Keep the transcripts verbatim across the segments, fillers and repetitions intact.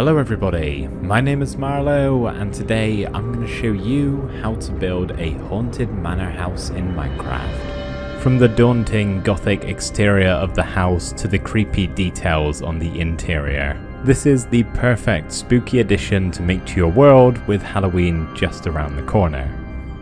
Hello everybody, my name is Marloe and today I'm going to show you how to build a haunted manor house in Minecraft. From the daunting gothic exterior of the house to the creepy details on the interior, this is the perfect spooky addition to make to your world with Halloween just around the corner.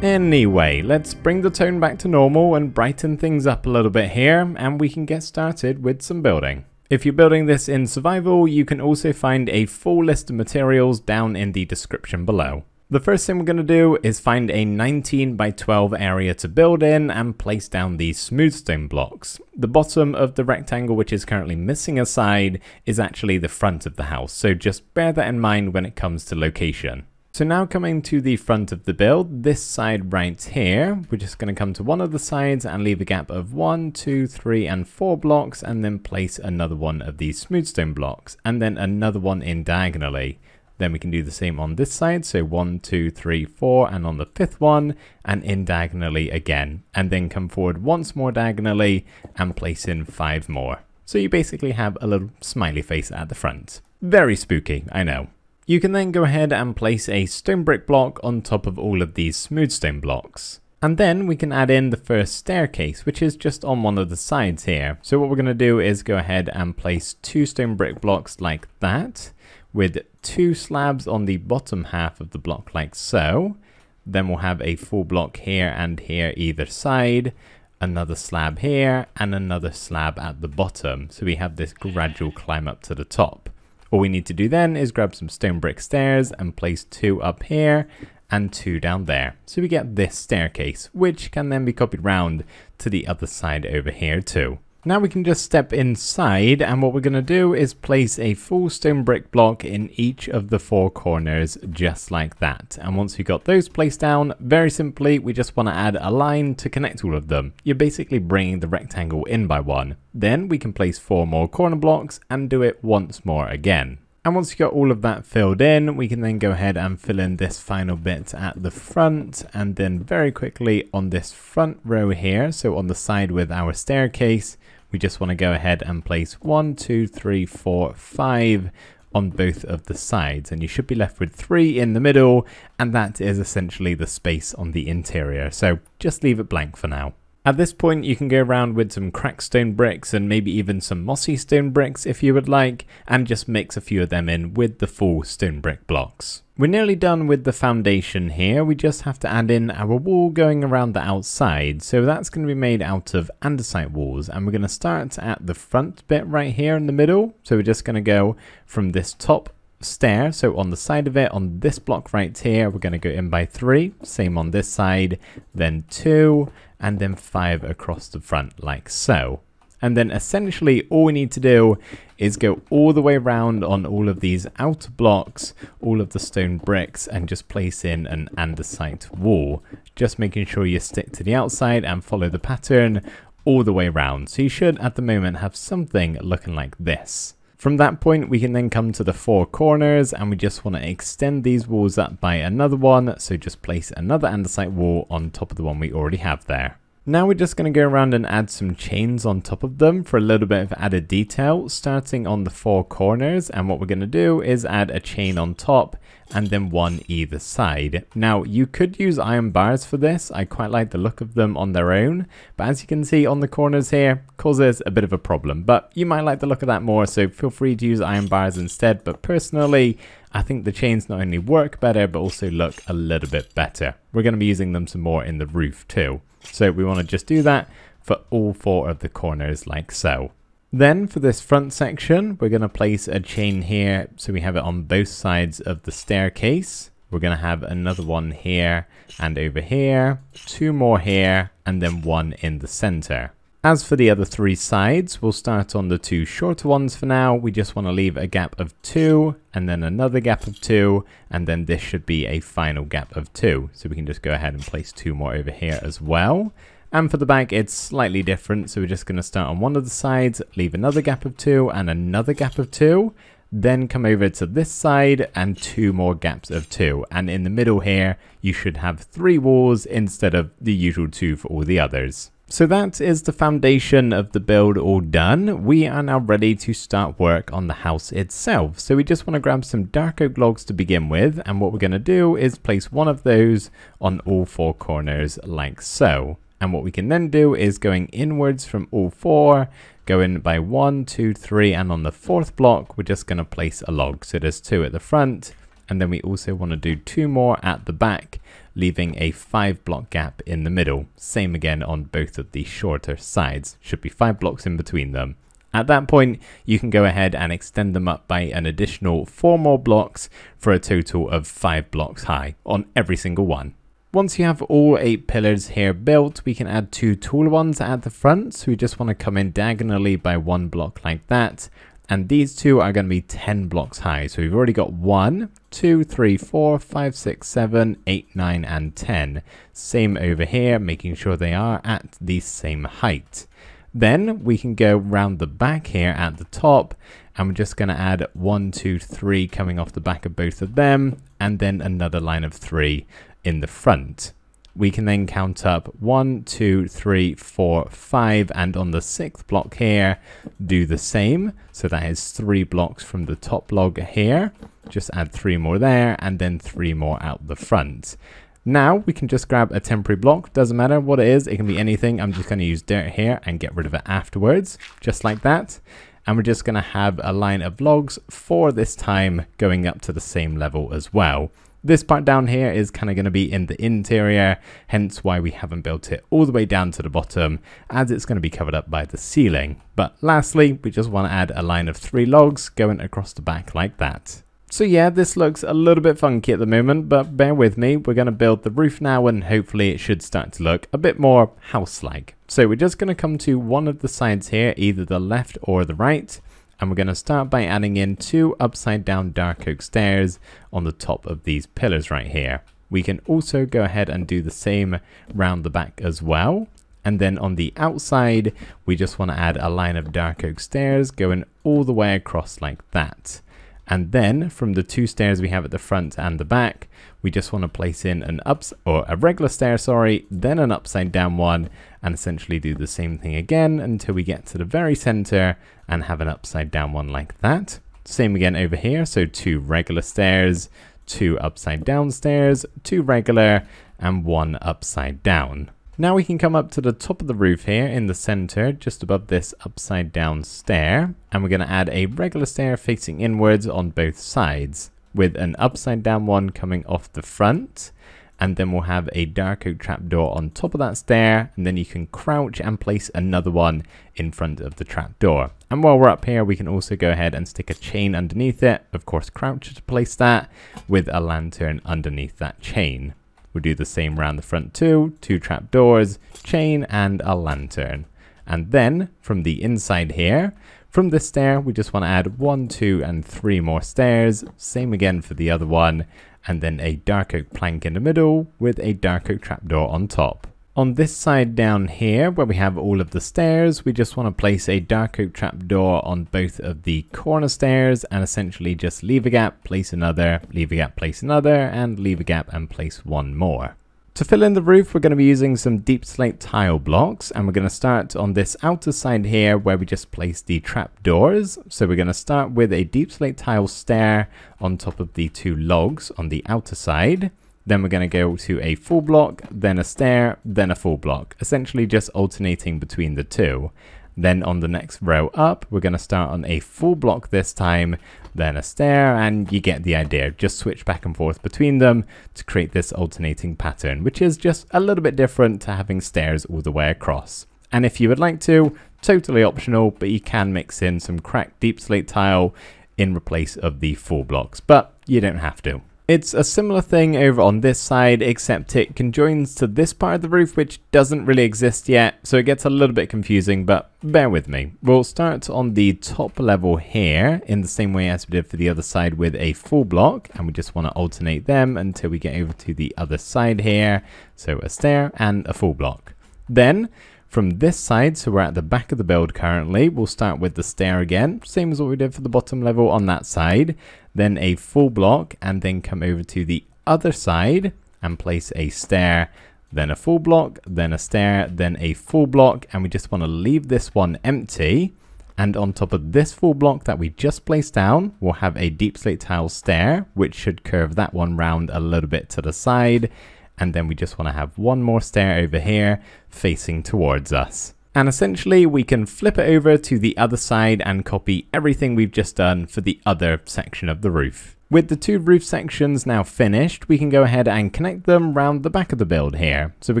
Anyway, let's bring the tone back to normal and brighten things up a little bit here, and we can get started with some building. If you're building this in survival, you can also find a full list of materials down in the description below. The first thing we're going to do is find a nineteen by twelve area to build in and place down these smooth stone blocks. The bottom of the rectangle, which is currently missing a side, is actually the front of the house, so just bear that in mind when it comes to location. So now coming to the front of the build, this side right here, we're just going to come to one of the sides and leave a gap of one, two, three, and four blocks, and then place another one of these smooth stone blocks, and then another one in diagonally. Then we can do the same on this side, so one, two, three, four, and on the fifth one, and in diagonally again. And then come forward once more diagonally and place in five more. So you basically have a little smiley face at the front. Very spooky, I know. You can then go ahead and place a stone brick block on top of all of these smooth stone blocks. And then we can add in the first staircase, which is just on one of the sides here. So what we're going to do is go ahead and place two stone brick blocks like that, with two slabs on the bottom half of the block like so. Then we'll have a full block here and here either side, another slab here, and another slab at the bottom. So we have this gradual climb up to the top. All we need to do then is grab some stone brick stairs and place two up here and two down there. So we get this staircase, which can then be copied round to the other side over here too. Now we can just step inside, and what we're going to do is place a full stone brick block in each of the four corners just like that. And once we've got those placed down, very simply we just want to add a line to connect all of them. You're basically bringing the rectangle in by one. Then we can place four more corner blocks and do it once more again. And once you've got all of that filled in, we can then go ahead and fill in this final bit at the front, and then very quickly on this front row here, so on the side with our staircase, we just want to go ahead and place one, two, three, four, five on both of the sides, and you should be left with three in the middle, and that is essentially the space on the interior, so just leave it blank for now. At this point, you can go around with some cracked stone bricks and maybe even some mossy stone bricks if you would like, and just mix a few of them in with the full stone brick blocks. We're nearly done with the foundation here. We just have to add in our wall going around the outside. So that's going to be made out of andesite walls, and we're going to start at the front bit right here in the middle. So we're just going to go from this top stair, so on the side of it, on this block right here, we're going to go in by three, same on this side, then two, and then five across the front like so. And then essentially all we need to do is go all the way around on all of these outer blocks, all of the stone bricks, and just place in an andesite wall, just making sure you stick to the outside and follow the pattern all the way around. So you should at the moment have something looking like this. From that point, we can then come to the four corners, and we just want to extend these walls up by another one, so just place another andesite wall on top of the one we already have there. Now we're just going to go around and add some chains on top of them for a little bit of added detail, starting on the four corners, and what we're going to do is add a chain on top and then one either side. Now you could use iron bars for this. I quite like the look of them on their own, but as you can see on the corners here, causes a bit of a problem, but you might like the look of that more, so feel free to use iron bars instead. But personally, I think the chains not only work better, but also look a little bit better. We're going to be using them some more in the roof too. So we want to just do that for all four of the corners like so. Then for this front section, we're going to place a chain here, so we have it on both sides of the staircase. We're going to have another one here and over here, two more here, and then one in the center. As for the other three sides, we'll start on the two shorter ones for now. We just want to leave a gap of two, and then another gap of two, and then this should be a final gap of two. So we can just go ahead and place two more over here as well. And for the back, it's slightly different. So we're just going to start on one of the sides, leave another gap of two, and another gap of two. Then come over to this side, and two more gaps of two. And in the middle here, you should have three walls instead of the usual two for all the others. So that is the foundation of the build all done. We are now ready to start work on the house itself. So we just want to grab some dark oak logs to begin with, and what we're going to do is place one of those on all four corners like so. And what we can then do is going inwards from all four, going by one, two, three, and on the fourth block we're just going to place a log. So there's two at the front, and then we also want to do two more at the back, leaving a five block gap in the middle. Same again on both of the shorter sides, should be five blocks in between them. At that point you can go ahead and extend them up by an additional four more blocks for a total of five blocks high on every single one. Once you have all eight pillars here built, we can add two taller ones at the front. So we just want to come in diagonally by one block like that. And these two are going to be ten blocks high. So we've already got one, two, three, four, five, six, seven, eight, nine, and ten. Same over here, making sure they are at the same height. Then we can go round the back here at the top, and we're just going to add one, two, three coming off the back of both of them, and then another line of three in the front. We can then count up one, two, three, four, five, and on the sixth block here, do the same. So that is three blocks from the top log here. Just add three more there, and then three more out the front. Now we can just grab a temporary block, doesn't matter what it is, it can be anything. I'm just going to use dirt here and get rid of it afterwards, just like that. And we're just going to have a line of logs for this time going up to the same level as well. This part down here is kind of going to be in the interior, hence why we haven't built it all the way down to the bottom, as it's going to be covered up by the ceiling. But lastly, we just want to add a line of three logs going across the back like that. So yeah, this looks a little bit funky at the moment, but bear with me. We're going to build the roof now, and hopefully it should start to look a bit more house-like. So we're just going to come to one of the sides here, either the left or the right. And we're going to start by adding in two upside down dark oak stairs on the top of these pillars right here. We can also go ahead and do the same round the back as well. And then on the outside, we just want to add a line of dark oak stairs going all the way across like that. And then from the two stairs we have at the front and the back, we just want to place in an ups or a regular stair, sorry, then an upside down one, and essentially do the same thing again until we get to the very center and have an upside down one like that. Same again over here, so two regular stairs, two upside down stairs, two regular, and one upside down. Now we can come up to the top of the roof here in the center, just above this upside down stair, and we're going to add a regular stair facing inwards on both sides, with an upside down one coming off the front. And then we'll have a dark oak trapdoor on top of that stair, and then you can crouch and place another one in front of the trapdoor. And while we're up here, we can also go ahead and stick a chain underneath it, of course crouch to place that, with a lantern underneath that chain. We'll do the same round the front too, two trapdoors, chain, and a lantern. And then from the inside here, from this stair, we just want to add one, two, and three more stairs. Same again for the other one. And then a dark oak plank in the middle with a dark oak trapdoor on top. On this side down here, where we have all of the stairs, we just want to place a dark oak trapdoor on both of the corner stairs, and essentially just leave a gap, place another, leave a gap, place another, and leave a gap and place one more. To fill in the roof, we're going to be using some deep slate tile blocks, and we're going to start on this outer side here where we just place the trapdoors. So we're going to start with a deep slate tile stair on top of the two logs on the outer side. Then we're going to go to a full block, then a stair, then a full block, essentially just alternating between the two. Then on the next row up, we're going to start on a full block this time, then a stair, and you get the idea. Just switch back and forth between them to create this alternating pattern, which is just a little bit different to having stairs all the way across. And if you would like to, totally optional, but you can mix in some cracked deep slate tile in replace of the full blocks, but you don't have to. It's a similar thing over on this side, except it conjoins to this part of the roof, which doesn't really exist yet, so it gets a little bit confusing, but bear with me. We'll start on the top level here in the same way as we did for the other side with a full block, and we just want to alternate them until we get over to the other side here, so a stair and a full block. Then from this side, so we're at the back of the build currently, we'll start with the stair again, same as what we did for the bottom level on that side, then a full block, and then come over to the other side and place a stair, then a full block, then a stair, then a full block, and we just want to leave this one empty. And on top of this full block that we just placed down, we'll have a deep slate tile stair, which should curve that one round a little bit to the side. And then we just want to have one more stair over here facing towards us. And essentially we can flip it over to the other side and copy everything we've just done for the other section of the roof. With the two roof sections now finished, we can go ahead and connect them round the back of the build here. So we're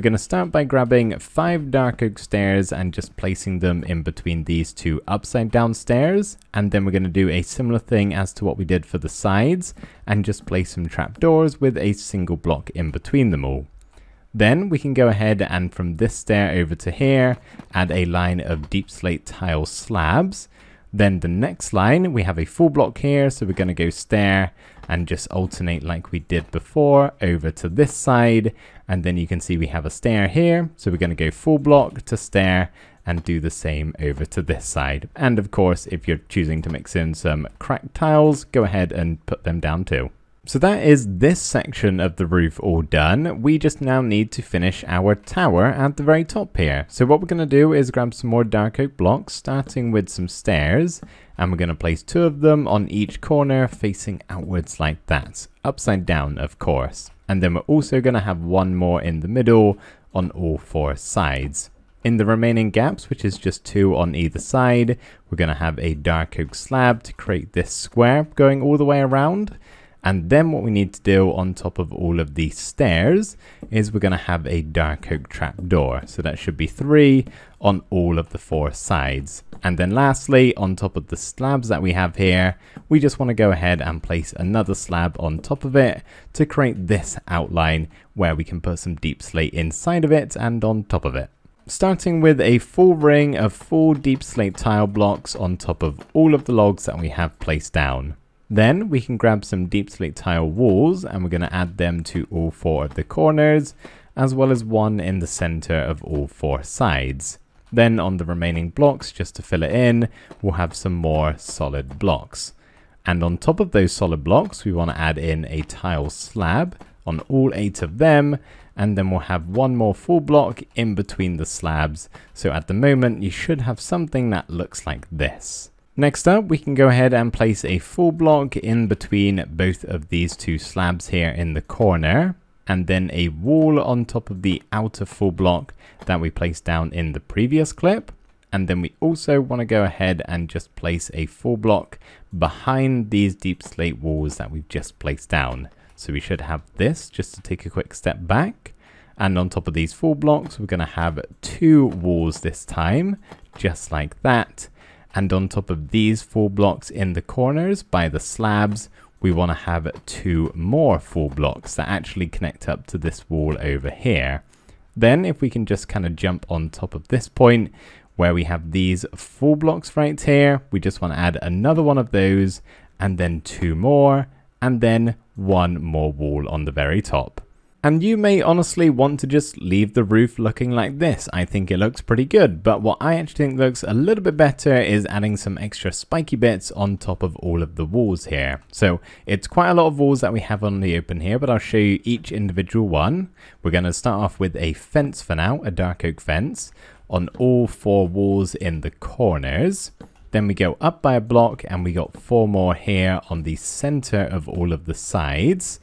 going to start by grabbing five dark oak stairs and just placing them in between these two upside down stairs. And then we're going to do a similar thing as to what we did for the sides and just place some trapdoors with a single block in between them all. Then we can go ahead and from this stair over to here, add a line of deep slate tile slabs. Then the next line, we have a full block here, so we're going to go stair and just alternate like we did before over to this side. And then you can see we have a stair here, so we're going to go full block to stair and do the same over to this side. And of course, if you're choosing to mix in some cracked tiles, go ahead and put them down too. So that is this section of the roof all done. We just now need to finish our tower at the very top here. So what we're going to do is grab some more dark oak blocks, starting with some stairs, and we're going to place two of them on each corner facing outwards like that, upside down of course. And then we're also going to have one more in the middle on all four sides. In the remaining gaps, which is just two on either side, we're going to have a dark oak slab to create this square going all the way around. And then what we need to do on top of all of these stairs is we're going to have a dark oak trapdoor. So that should be three on all of the four sides. And then lastly, on top of the slabs that we have here, we just want to go ahead and place another slab on top of it to create this outline where we can put some deep slate inside of it and on top of it. Starting with a full ring of full deep slate tile blocks on top of all of the logs that we have placed down. Then we can grab some deep slate tile walls and we're going to add them to all four of the corners, as well as one in the center of all four sides. Then on the remaining blocks, just to fill it in, we'll have some more solid blocks. And on top of those solid blocks, we want to add in a tile slab on all eight of them. And then we'll have one more full block in between the slabs. So at the moment, you should have something that looks like this. Next up, we can go ahead and place a full block in between both of these two slabs here in the corner, and then a wall on top of the outer full block that we placed down in the previous clip. And then we also want to go ahead and just place a full block behind these deep slate walls that we've just placed down. So we should have this just to take a quick step back. And on top of these full blocks, we're going to have two walls this time, just like that. And on top of these full blocks in the corners by the slabs, we want to have two more full blocks that actually connect up to this wall over here. Then if we can just kind of jump on top of this point where we have these full blocks right here, we just want to add another one of those and then two more and then one more wall on the very top. And you may honestly want to just leave the roof looking like this. I think it looks pretty good, but what I actually think looks a little bit better is adding some extra spiky bits on top of all of the walls here. So it's quite a lot of walls that we have on the open here, but I'll show you each individual one. We're going to start off with a fence for now, a dark oak fence, on all four walls in the corners. Then we go up by a block and we got four more here on the center of all of the sides.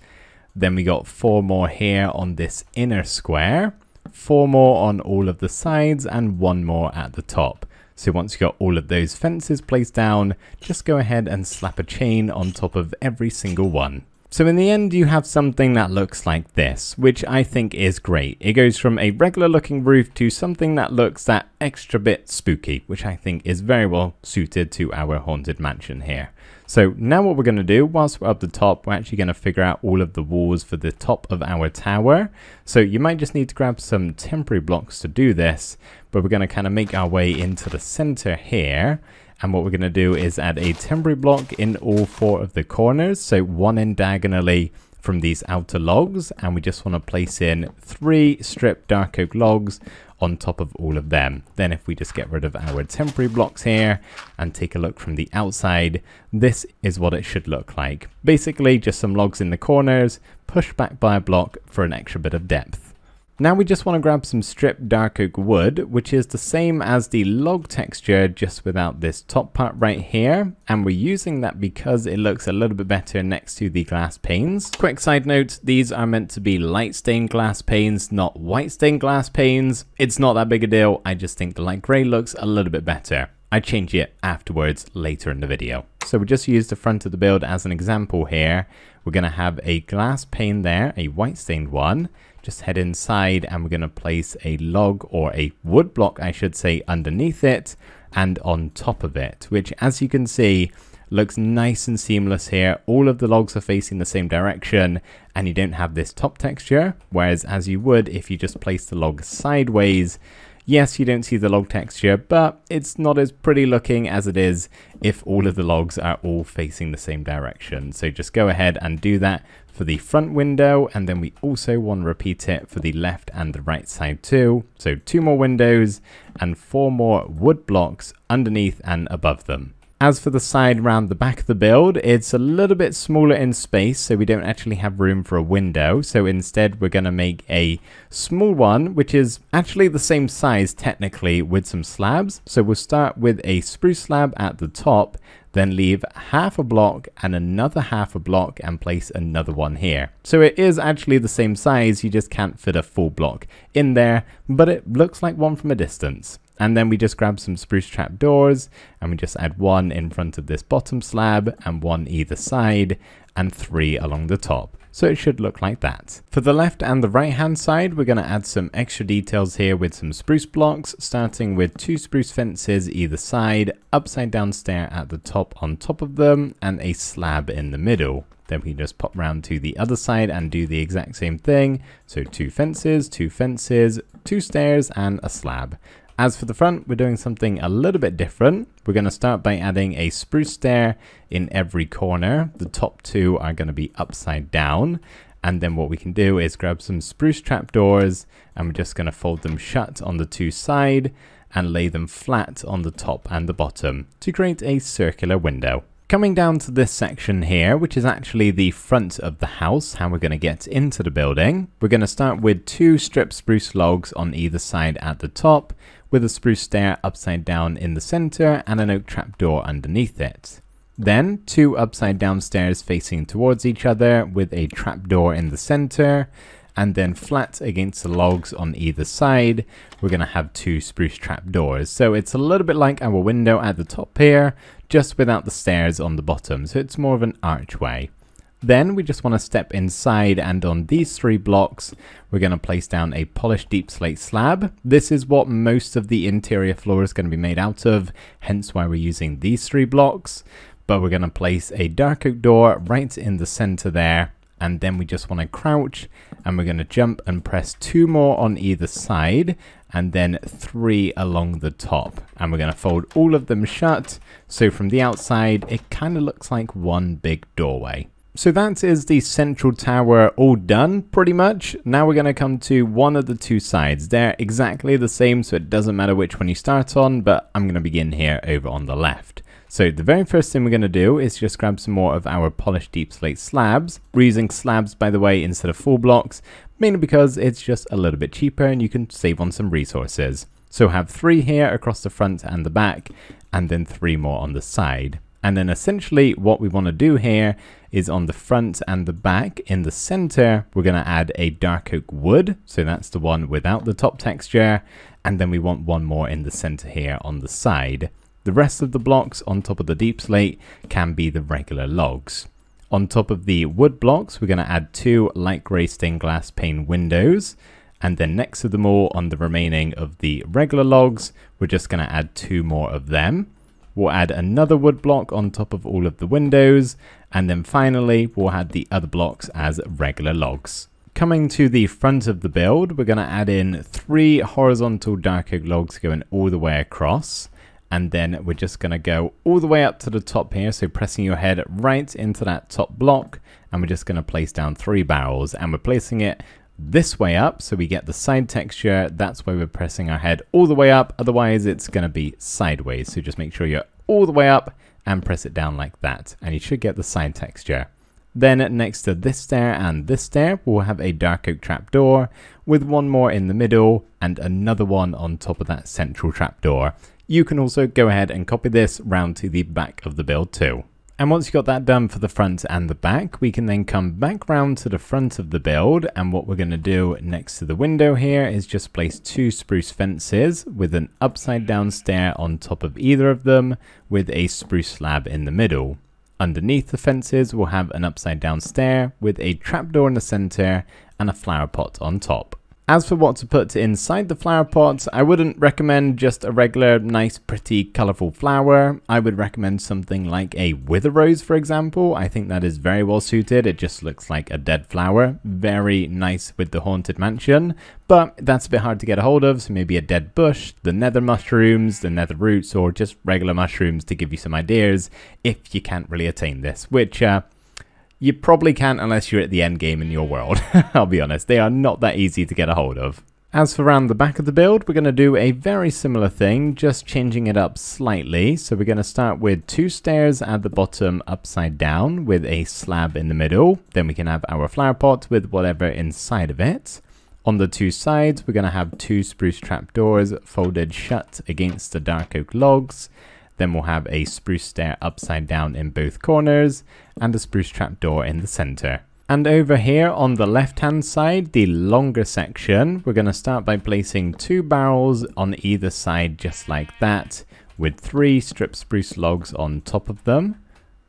Then we got four more here on this inner square, four more on all of the sides and one more at the top. So once you got all of those fences placed down, just go ahead and slap a chain on top of every single one. So in the end, you have something that looks like this, which I think is great. It goes from a regular looking roof to something that looks that extra bit spooky, which I think is very well suited to our haunted mansion here. So now what we're going to do, whilst we're up the top, we're actually going to figure out all of the walls for the top of our tower. So you might just need to grab some temporary blocks to do this, but we're going to kind of make our way into the center here. And what we're going to do is add a temporary block in all four of the corners. So one in diagonally from these outer logs. And we just want to place in three stripped dark oak logs on top of all of them. Then if we just get rid of our temporary blocks here and take a look from the outside, this is what it should look like. Basically just some logs in the corners, pushed back by a block for an extra bit of depth. Now we just want to grab some stripped dark oak wood, which is the same as the log texture, just without this top part right here. And we're using that because it looks a little bit better next to the glass panes. Quick side note, these are meant to be light stained glass panes, not white stained glass panes. It's not that big a deal. I just think the light gray looks a little bit better. I change it afterwards later in the video. So we just use the front of the build as an example here. We're going to have a glass pane there, a white stained one. Just head inside and we're going to place a log or a wood block, I should say, underneath it and on top of it, which, as you can see, looks nice and seamless here. All of the logs are facing the same direction and you don't have this top texture, whereas as you would if you just place the log sideways. Yes, you don't see the log texture, but it's not as pretty looking as it is if all of the logs are all facing the same direction. So just go ahead and do that for the front window, and then we also want to repeat it for the left and the right side too. So two more windows and four more wood blocks underneath and above them. As for the side round the back of the build, it's a little bit smaller in space, so we don't actually have room for a window. So instead, we're going to make a small one, which is actually the same size technically with some slabs. So we'll start with a spruce slab at the top, then leave half a block and another half a block and place another one here. So it is actually the same size, you just can't fit a full block in there, but it looks like one from a distance. And then we just grab some spruce trap doors and we just add one in front of this bottom slab and one either side and three along the top. So it should look like that. For the left and the right hand side, we're going to add some extra details here with some spruce blocks, starting with two spruce fences either side, upside down stair at the top on top of them, and a slab in the middle. Then we just pop round to the other side and do the exact same thing. So two fences, two fences, two stairs, and a slab. As for the front, we're doing something a little bit different. We're going to start by adding a spruce stair in every corner. The top two are going to be upside down. And then what we can do is grab some spruce trapdoors and we're just going to fold them shut on the two sides and lay them flat on the top and the bottom to create a circular window. Coming down to this section here, which is actually the front of the house, how we're going to get into the building. We're going to start with two stripped spruce logs on either side at the top, with a spruce stair upside down in the center and an oak trapdoor underneath it. Then two upside down stairs facing towards each other with a trapdoor in the center, and then flat against the logs on either side, we're going to have two spruce trapdoors. So it's a little bit like our window at the top here, just without the stairs on the bottom, so it's more of an archway. Then we just want to step inside, and on these three blocks, we're going to place down a polished deep slate slab. This is what most of the interior floor is going to be made out of, hence why we're using these three blocks. But we're going to place a dark oak door right in the center there, and then we just want to crouch, and we're going to jump and press two more on either side, and then three along the top. And we're going to fold all of them shut, so from the outside, it kind of looks like one big doorway. So that is the central tower all done, pretty much. Now we're going to come to one of the two sides. They're exactly the same, so it doesn't matter which one you start on, but I'm going to begin here over on the left. So the very first thing we're going to do is just grab some more of our polished deep slate slabs. We're using slabs, by the way, instead of full blocks, mainly because it's just a little bit cheaper and you can save on some resources. So have three here across the front and the back, and then three more on the side. And then essentially what we want to do here is on the front and the back in the center, we're going to add a dark oak wood. So that's the one without the top texture. And then we want one more in the center here on the side. The rest of the blocks on top of the deep slate can be the regular logs. On top of the wood blocks, we're going to add two light gray stained glass pane windows. And then next to them all on the remaining of the regular logs, we're just going to add two more of them. We'll add another wood block on top of all of the windows, and then finally we'll add the other blocks as regular logs. Coming to the front of the build, we're going to add in three horizontal dark oak logs going all the way across, and then we're just going to go all the way up to the top here, so pressing your head right into that top block, and we're just going to place down three barrels, and we're placing it this way up so we get the side texture. That's why we're pressing our head all the way up, otherwise it's going to be sideways, so just make sure you're all the way up and press it down like that, and you should get the side texture. Then next to this stair and this stair, we'll have a dark oak trapdoor with one more in the middle and another one on top of that central trapdoor. You can also go ahead and copy this round to the back of the build too. And once you've got that done for the front and the back, we can then come back round to the front of the build. And what we're going to do next to the window here is just place two spruce fences with an upside down stair on top of either of them with a spruce slab in the middle. Underneath the fences, we'll have an upside down stair with a trapdoor in the center and a flower pot on top. As for what to put inside the flower pots, I wouldn't recommend just a regular, nice, pretty, colourful flower. I would recommend something like a wither rose, for example. I think that is very well suited. It just looks like a dead flower. Very nice with the Haunted Mansion. But that's a bit hard to get a hold of, so maybe a dead bush, the nether mushrooms, the nether roots, or just regular mushrooms to give you some ideas if you can't really attain this, which... Uh, You probably can't unless you're at the end game in your world. I'll be honest, they are not that easy to get a hold of. As for around the back of the build, we're going to do a very similar thing, just changing it up slightly. So we're going to start with two stairs at the bottom upside down with a slab in the middle. Then we can have our flower pot with whatever inside of it. On the two sides, we're going to have two spruce trapdoors folded shut against the dark oak logs. Then we'll have a spruce stair upside down in both corners and a spruce trapdoor in the center. And over here on the left-hand side, the longer section, we're going to start by placing two barrels on either side just like that with three strip spruce logs on top of them.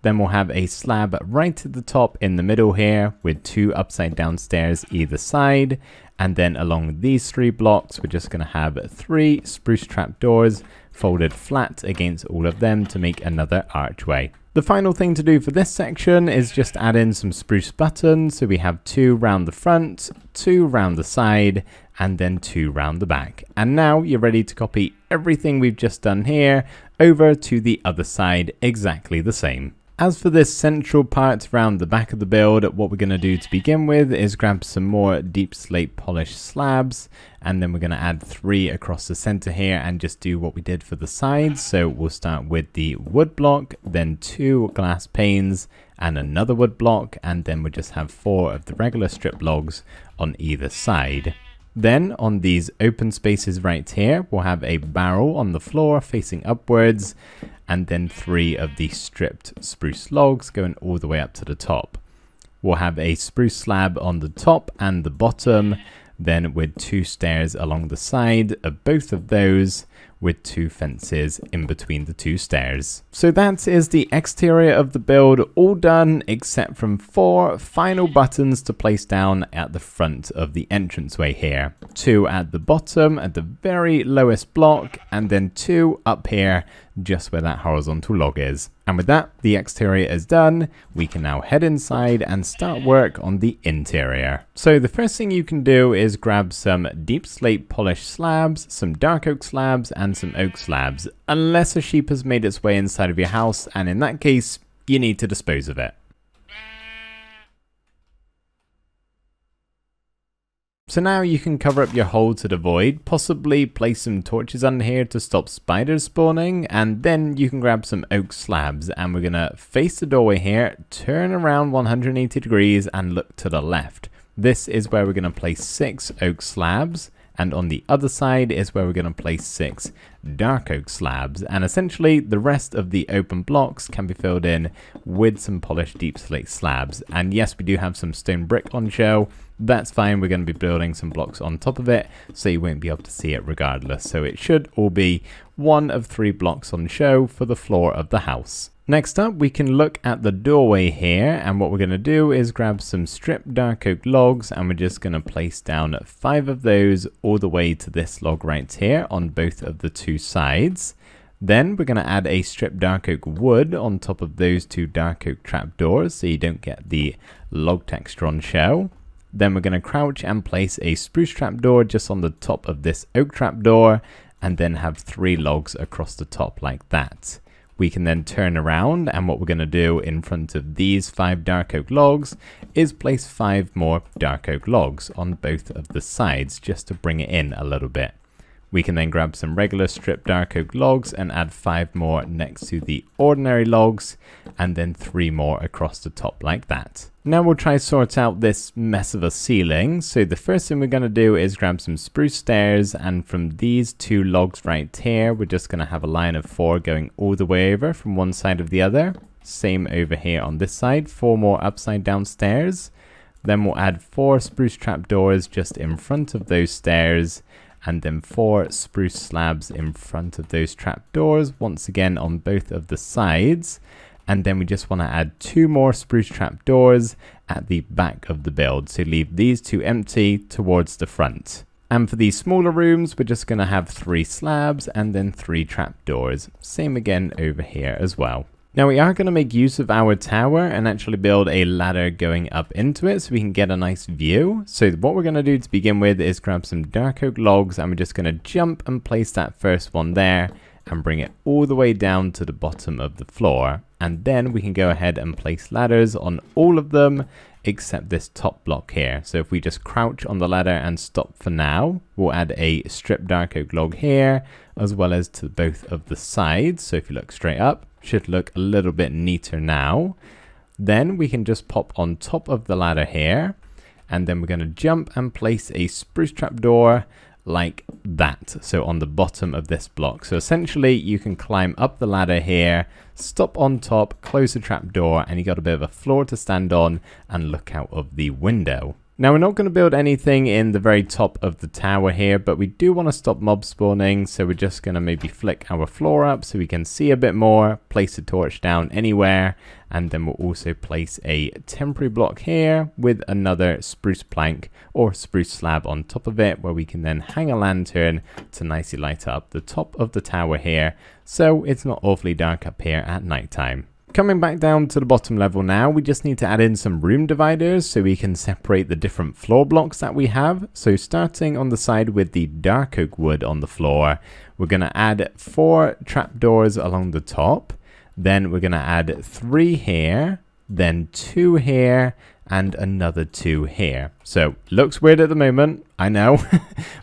Then we'll have a slab right at the top in the middle here with two upside down stairs either side. And then along these three blocks, we're just going to have three spruce trapdoors folded flat against all of them to make another archway. The final thing to do for this section is just add in some spruce buttons. So we have two round the front, two round the side, and then two round the back. And now you're ready to copy everything we've just done here over to the other side, exactly the same. As for this central part around the back of the build, what we're going to do to begin with is grab some more deep slate polished slabs, and then we're going to add three across the center here and just do what we did for the sides. So we'll start with the wood block, then two glass panes and another wood block, and then we'll just have four of the regular strip logs on either side. Then on these open spaces right here, we'll have a barrel on the floor facing upwards, and then three of the stripped spruce logs going all the way up to the top. We'll have a spruce slab on the top and the bottom, then with two stairs along the side of both of those, with two fences in between the two stairs. So that is the exterior of the build all done, except from four final buttons to place down at the front of the entranceway here. Two at the bottom at the very lowest block, and then two up here just where that horizontal log is. And with that, the exterior is done. We can now head inside and start work on the interior. So the first thing you can do is grab some deep slate polished slabs, some dark oak slabs, and some oak slabs, unless a sheep has made its way inside of your house, and in that case you need to dispose of it. So now you can cover up your hole to the void, possibly place some torches under here to stop spiders spawning, and then you can grab some oak slabs, and we're gonna face the doorway here, turn around one hundred eighty degrees and look to the left. This is where we're gonna place six oak slabs. And on the other side is where we're going to place six dark oak slabs. And essentially the rest of the open blocks can be filled in with some polished deep slate slabs. And yes, we do have some stone brick on show. That's fine. We're going to be building some blocks on top of it, so you won't be able to see it regardless. So it should all be one of three blocks on show for the floor of the house. Next up, we can look at the doorway here, and what we're going to do is grab some stripped dark oak logs, and we're just going to place down five of those all the way to this log right here on both of the two sides. Then we're going to add a stripped dark oak wood on top of those two dark oak trapdoors so you don't get the log texture on show. Then we're going to crouch and place a spruce trapdoor just on the top of this oak trapdoor, and then have three logs across the top like that. We can then turn around, and what we're going to do in front of these five dark oak logs is place five more dark oak logs on both of the sides just to bring it in a little bit. We can then grab some regular stripped dark oak logs and add five more next to the ordinary logs, and then three more across the top like that. Now we'll try sort out this mess of a ceiling. So the first thing we're going to do is grab some spruce stairs, and from these two logs right here, we're just going to have a line of four going all the way over from one side of the other. Same over here on this side, four more upside down stairs. Then we'll add four spruce trapdoors just in front of those stairs, and then four spruce slabs in front of those trapdoors, once again on both of the sides. And then we just want to add two more spruce trapdoors at the back of the build, so leave these two empty towards the front. And for these smaller rooms, we're just going to have three slabs and then three trapdoors. Same again over here as well. Now we are going to make use of our tower and actually build a ladder going up into it so we can get a nice view. So what we're going to do to begin with is grab some dark oak logs, and we're just going to jump and place that first one there and bring it all the way down to the bottom of the floor. And then we can go ahead and place ladders on all of them except this top block here. So if we just crouch on the ladder and stop for now, we'll add a stripped dark oak log here as well as to both of the sides. So if you look straight up, should look a little bit neater now. Then we can just pop on top of the ladder here, and then we're going to jump and place a spruce trapdoor like that, so on the bottom of this block. So essentially you can climb up the ladder here, stop on top, close the trapdoor, and you got a bit of a floor to stand on and look out of the window. Now we're not going to build anything in the very top of the tower here, but we do want to stop mob spawning, so we're just going to maybe flick our floor up so we can see a bit more, place a torch down anywhere, and then we'll also place a temporary block here with another spruce plank or spruce slab on top of it, where we can then hang a lantern to nicely light up the top of the tower here, so it's not awfully dark up here at night time. Coming back down to the bottom level now, we just need to add in some room dividers so we can separate the different floor blocks that we have. So starting on the side with the dark oak wood on the floor, we're going to add four trapdoors along the top. Then we're going to add three here, then two here, and another two here. So looks weird at the moment, I know,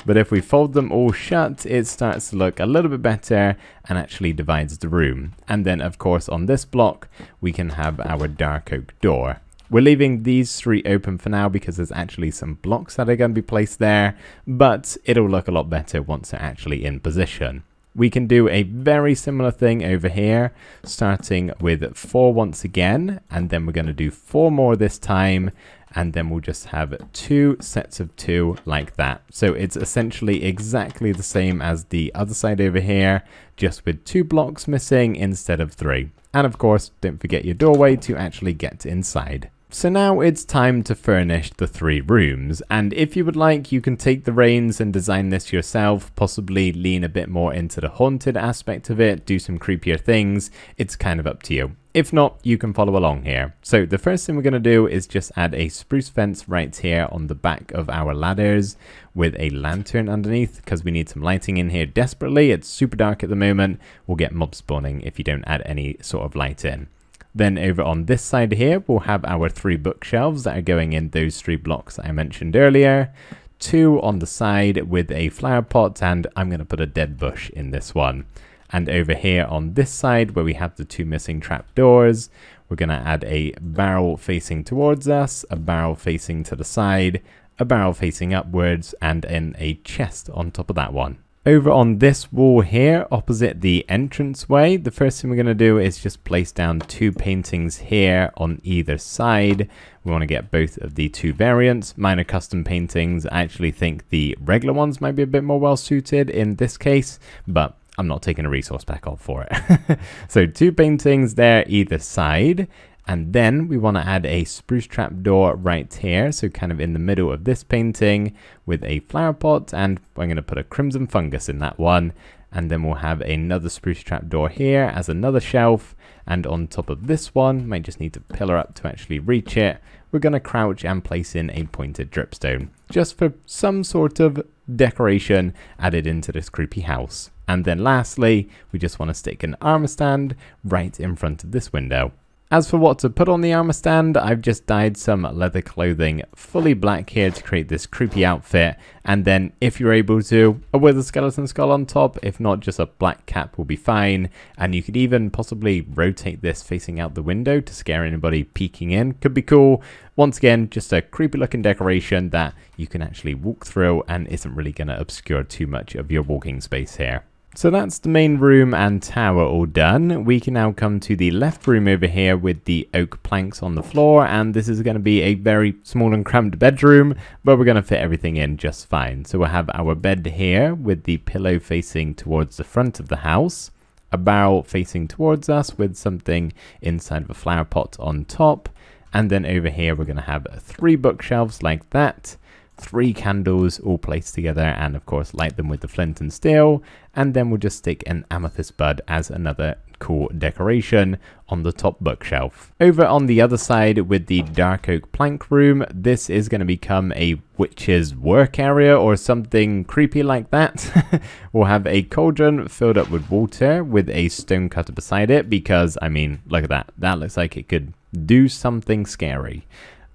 but if we fold them all shut, it starts to look a little bit better and actually divides the room. And then of course on this block, we can have our dark oak door. We're leaving these three open for now because there's actually some blocks that are going to be placed there, but it'll look a lot better once they're actually in position. We can do a very similar thing over here, starting with four once again, and then we're going to do four more this time, and then we'll just have two sets of two like that. So it's essentially exactly the same as the other side over here, just with two blocks missing instead of three. And of course, don't forget your doorway to actually get inside. So now it's time to furnish the three rooms, and if you would like, you can take the reins and design this yourself, possibly lean a bit more into the haunted aspect of it, do some creepier things. It's kind of up to you. If not, you can follow along here. So the first thing we're going to do is just add a spruce fence right here on the back of our ladders with a lantern underneath, because we need some lighting in here desperately. It's super dark at the moment. We'll get mob spawning if you don't add any sort of light in. Then over on this side here, we'll have our three bookshelves that are going in those three blocks that I mentioned earlier. Two on the side with a flower pot, and I'm going to put a dead bush in this one. And over here on this side where we have the two missing trapdoors, we're going to add a barrel facing towards us, a barrel facing to the side, a barrel facing upwards, and then a chest on top of that one. Over on this wall here, opposite the entranceway, the first thing we're going to do is just place down two paintings here on either side. We want to get both of the two variants. Mine are custom paintings. I actually think the regular ones might be a bit more well suited in this case, but I'm not taking a resource pack off for it. So two paintings there either side. And then we want to add a spruce trapdoor right here, so kind of in the middle of this painting with a flower pot, and I'm going to put a crimson fungus in that one. And then we'll have another spruce trapdoor here as another shelf, and on top of this one, might just need to pillar up to actually reach it, we're going to crouch and place in a pointed dripstone, just for some sort of decoration added into this creepy house. And then lastly, we just want to stick an armor stand right in front of this window. As for what to put on the armor stand, I've just dyed some leather clothing fully black here to create this creepy outfit, and then if you're able to, a wither skeleton skull on top, if not just a black cap will be fine, and you could even possibly rotate this facing out the window to scare anybody peeking in, could be cool. Once again, just a creepy looking decoration that you can actually walk through and isn't really going to obscure too much of your walking space here. So that's the main room and tower all done. We can now come to the left room over here with the oak planks on the floor, and this is going to be a very small and cramped bedroom, but we're going to fit everything in just fine. So we'll have our bed here with the pillow facing towards the front of the house, a barrel facing towards us with something inside of a flower pot on top, and then over here we're going to have three bookshelves like that, three candles all placed together, and of course light them with the flint and steel, and then we'll just stick an amethyst bud as another cool decoration on the top bookshelf. Over on the other side with the dark oak plank room, this is going to become a witch's work area or something creepy like that. We'll have a cauldron filled up with water with a stone cutter beside it, because I mean, look at that, that looks like it could do something scary.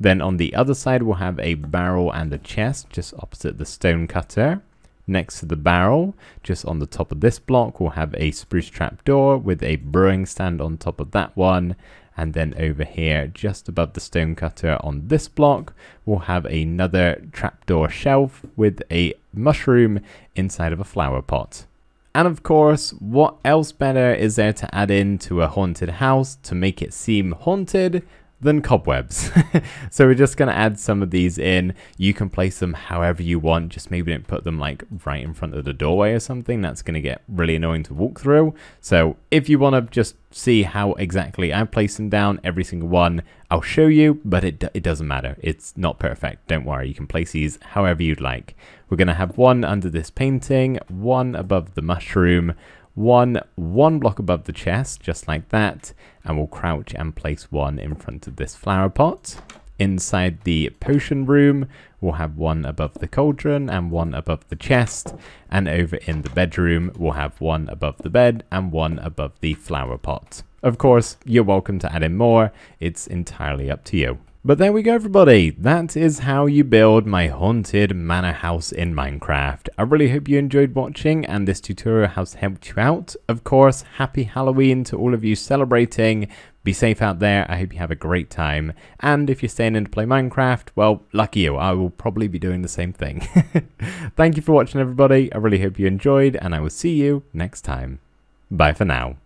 Then on the other side, we'll have a barrel and a chest just opposite the stone cutter. Next to the barrel, just on the top of this block, we'll have a spruce trap door with a brewing stand on top of that one. And then over here, just above the stone cutter on this block, we'll have another trapdoor shelf with a mushroom inside of a flower pot. And of course, what else better is there to add in to a haunted house to make it seem haunted than cobwebs? So we're just going to add some of these in. You can place them however you want, just maybe don't put them like right in front of the doorway or something, that's going to get really annoying to walk through. So if you want to just see how exactly I place them down, every single one I'll show you, but it, it doesn't matter, it's not perfect, don't worry, you can place these however you'd like. We're going to have one under this painting, one above the mushroom, One, one block above the chest, just like that, and we'll crouch and place one in front of this flower pot. Inside the potion room, we'll have one above the cauldron and one above the chest, and over in the bedroom, we'll have one above the bed and one above the flower pot. Of course, you're welcome to add in more, it's entirely up to you. But there we go everybody, that is how you build my haunted manor house in Minecraft. I really hope you enjoyed watching and this tutorial has helped you out. Of course, happy Halloween to all of you celebrating. Be safe out there, I hope you have a great time. And if you're staying in to play Minecraft, well, lucky you, I will probably be doing the same thing. Thank you for watching everybody, I really hope you enjoyed and I will see you next time. Bye for now.